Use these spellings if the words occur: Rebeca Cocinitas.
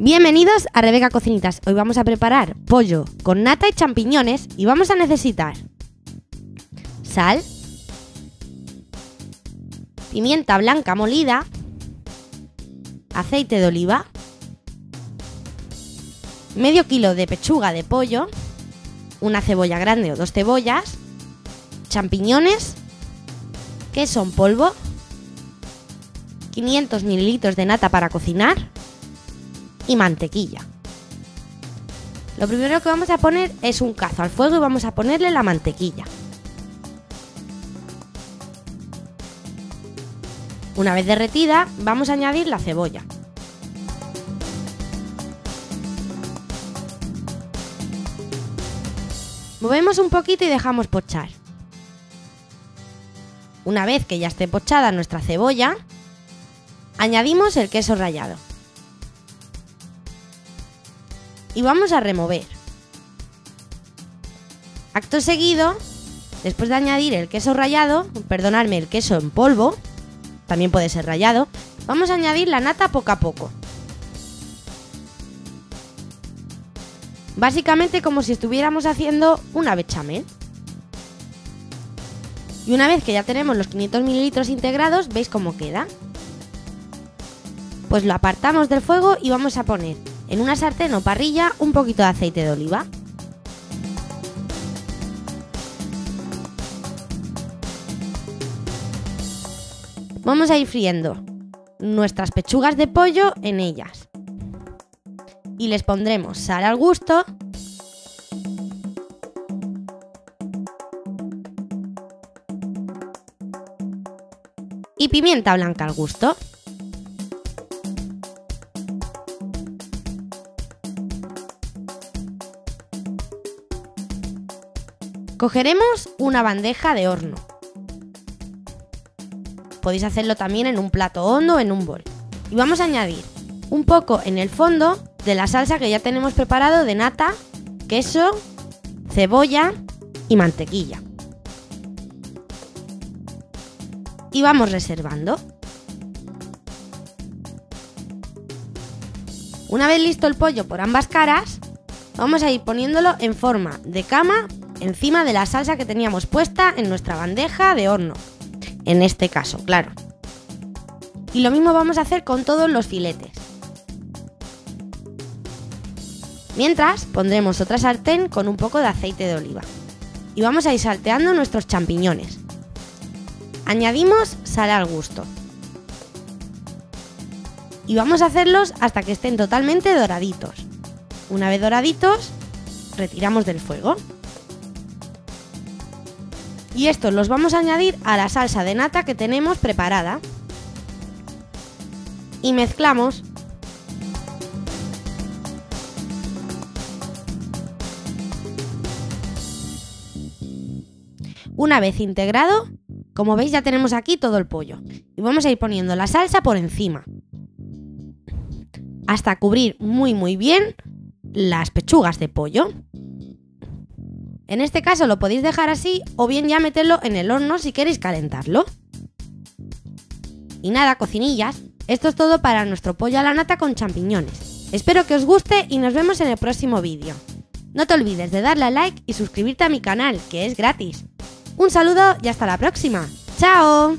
Bienvenidos a Rebeca Cocinitas. Hoy vamos a preparar pollo con nata y champiñones y vamos a necesitar sal, pimienta blanca molida, aceite de oliva, medio kilo de pechuga de pollo, una cebolla grande o dos cebollas, champiñones, queso en polvo, 500 mililitros de nata para cocinar y mantequilla. Lo primero que vamos a poner es un cazo al fuego y vamos a ponerle la mantequilla. Una vez derretida, vamos a añadir la cebolla. Movemos un poquito y dejamos pochar. Una vez que ya esté pochada nuestra cebolla, añadimos el queso rallado. Y vamos a remover. Acto seguido, después de añadir el queso rallado, perdonadme, el queso en polvo, también puede ser rallado, vamos a añadir la nata poco a poco. Básicamente como si estuviéramos haciendo una bechamel. Y una vez que ya tenemos los 500 mililitros integrados, ¿veis cómo queda? Pues lo apartamos del fuego y vamos a poner en una sartén o parrilla un poquito de aceite de oliva. Vamos a ir friendo nuestras pechugas de pollo en ellas y les pondremos sal al gusto y pimienta blanca al gusto. Cogeremos una bandeja de horno. Podéis hacerlo también en un plato hondo o en un bol. Y vamos a añadir un poco en el fondo de la salsa que ya tenemos preparado de nata, queso, cebolla y mantequilla. Y vamos reservando. Una vez listo el pollo por ambas caras, vamos a ir poniéndolo en forma de cama encima de la salsa que teníamos puesta en nuestra bandeja de horno. En este caso, claro. Y lo mismo vamos a hacer con todos los filetes. Mientras, pondremos otra sartén con un poco de aceite de oliva. Y vamos a ir salteando nuestros champiñones. Añadimos sal al gusto. Y vamos a hacerlos hasta que estén totalmente doraditos. Una vez doraditos, retiramos del fuego. Y estos los vamos a añadir a la salsa de nata que tenemos preparada. Y mezclamos. Una vez integrado, como veis ya tenemos aquí todo el pollo. Y vamos a ir poniendo la salsa por encima. Hasta cubrir muy bien las pechugas de pollo. En este caso lo podéis dejar así o bien ya meterlo en el horno si queréis calentarlo. Y nada, cocinillas, esto es todo para nuestro pollo a la nata con champiñones. Espero que os guste y nos vemos en el próximo vídeo. No te olvides de darle a like y suscribirte a mi canal, que es gratis. Un saludo y hasta la próxima. ¡Chao!